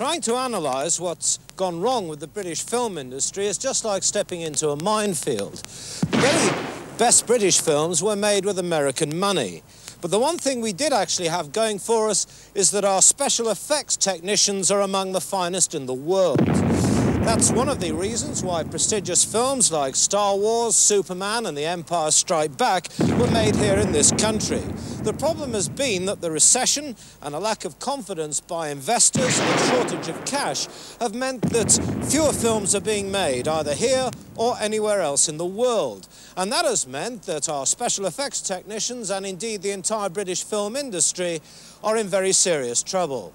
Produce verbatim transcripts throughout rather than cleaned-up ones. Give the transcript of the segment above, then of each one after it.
Trying to analyse what's gone wrong with the British film industry is just like stepping into a minefield. The very best British films were made with American money. But the one thing we did actually have going for us is that our special effects technicians are among the finest in the world. That's one of the reasons why prestigious films like Star Wars, Superman and The Empire Strikes Back were made here in this country. The problem has been that the recession and a lack of confidence by investors and a shortage of cash have meant that fewer films are being made, either here or anywhere else in the world. And that has meant that our special effects technicians and indeed the entire British film industry are in very serious trouble.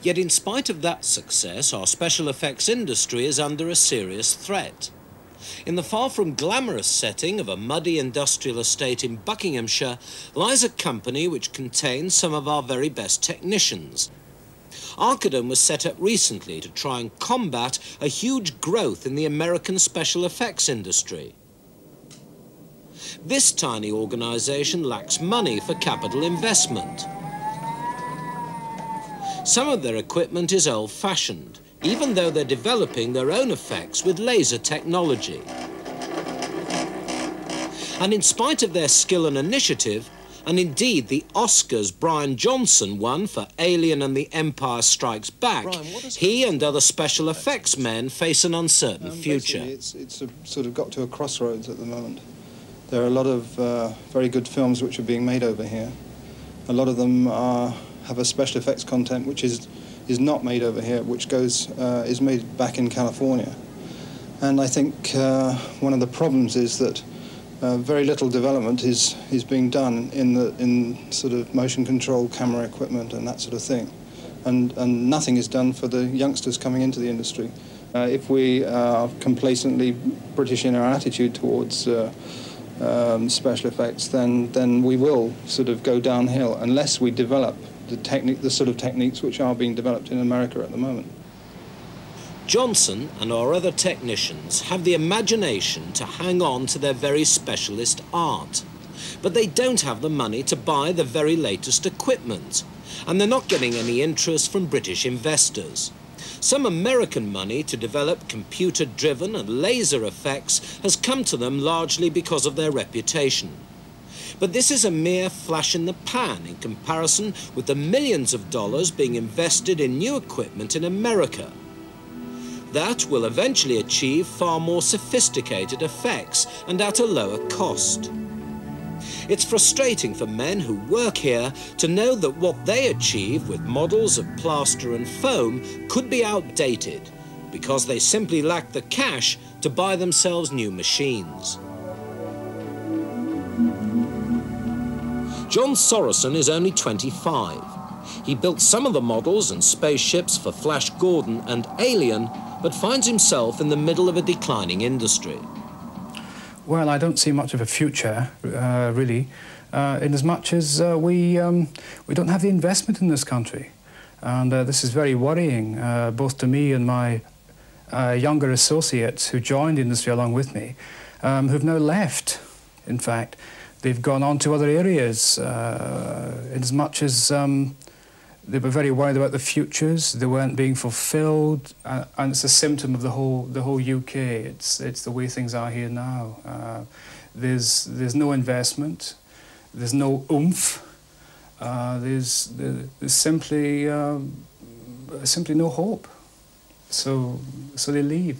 Yet in spite of that success, our special effects industry is under a serious threat. In the far from glamorous setting of a muddy industrial estate in Buckinghamshire lies a company which contains some of our very best technicians. Arkadon was set up recently to try and combat a huge growth in the American special effects industry. This tiny organisation lacks money for capital investment. Some of their equipment is old-fashioned, even though they're developing their own effects with laser technology. And in spite of their skill and initiative, and indeed the Oscars Brian Johnson won for Alien and The Empire Strikes Back, Brian, he and other special effects men face an uncertain um, future. It's, it's a, sort of got to a crossroads at the moment. There are a lot of uh, very good films which are being made over here. A lot of them are... have a special effects content which is is not made over here, which goes uh, is made back in California. And I think uh, one of the problems is that uh, very little development is is being done in the in sort of motion control camera equipment and that sort of thing, and and nothing is done for the youngsters coming into the industry. Uh, if we are complacently British in our attitude towards uh, um, special effects, then then we will sort of go downhill unless we develop The, technique, the sort of techniques which are being developed in America at the moment. Johnson and our other technicians have the imagination to hang on to their very specialist art, but they don't have the money to buy the very latest equipment, and they're not getting any interest from British investors. Some American money to develop computer-driven and laser effects has come to them largely because of their reputation. But this is a mere flash in the pan in comparison with the millions of dollars being invested in new equipment in America. That will eventually achieve far more sophisticated effects and at a lower cost. It's frustrating for men who work here to know that what they achieve with models of plaster and foam could be outdated because they simply lack the cash to buy themselves new machines. Jon Sorensen is only twenty-five. He built some of the models and spaceships for Flash Gordon and Alien, but finds himself in the middle of a declining industry. Well, I don't see much of a future, uh, really, uh, in as much as uh, we, um, we don't have the investment in this country. And uh, this is very worrying, uh, both to me and my uh, younger associates who joined the industry along with me, um, who've now left, in fact. They've gone on to other areas, uh, in as much as um, they were very worried about the futures. They weren't being fulfilled, uh, and it's a symptom of the whole the whole U K. It's it's the way things are here now. Uh, there's there's no investment, there's no oomph, uh, there's there's simply um, simply no hope. So so they leave.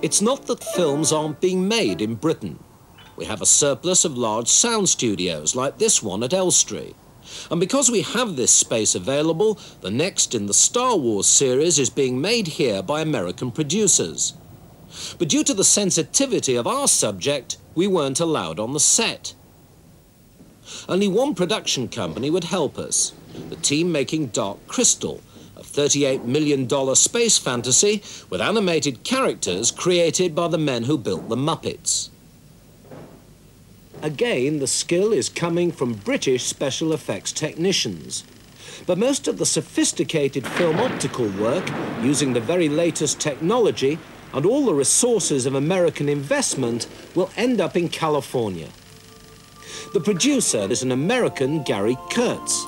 It's not that films aren't being made in Britain. We have a surplus of large sound studios like this one at Elstree. And because we have this space available, the next in the Star Wars series is being made here by American producers. But due to the sensitivity of our subject, we weren't allowed on the set. Only one production company would help us, the team making Dark Crystal, thirty-eight million dollar space fantasy with animated characters created by the men who built the Muppets. Again, the skill is coming from British special effects technicians. But most of the sophisticated film optical work, using the very latest technology, and all the resources of American investment will end up in California. The producer is an American, Gary Kurtz.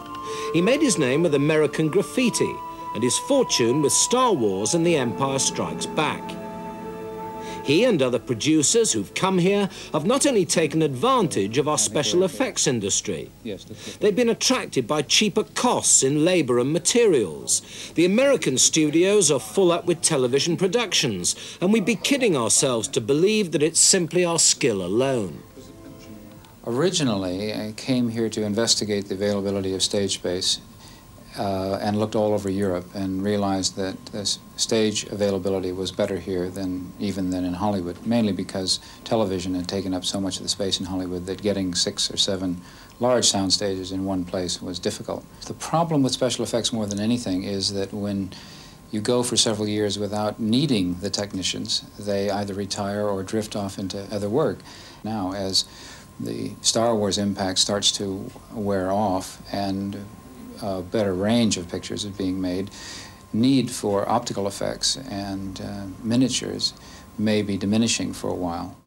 He made his name with American graffiti and his fortune with Star Wars and The Empire Strikes Back. He and other producers who've come here have not only taken advantage of our special effects industry, they've been attracted by cheaper costs in labour and materials. The American studios are full up with television productions, and we'd be kidding ourselves to believe that it's simply our skill alone. Originally, I came here to investigate the availability of stage space uh, and looked all over Europe and realized that this stage availability was better here than even than in Hollywood, mainly because television had taken up so much of the space in Hollywood that getting six or seven large sound stages in one place was difficult. The problem with special effects more than anything is that when you go for several years without needing the technicians, they either retire or drift off into other work. Now, as the Star Wars impact starts to wear off and a better range of pictures is being made, need for optical effects and uh, miniatures may be diminishing for a while.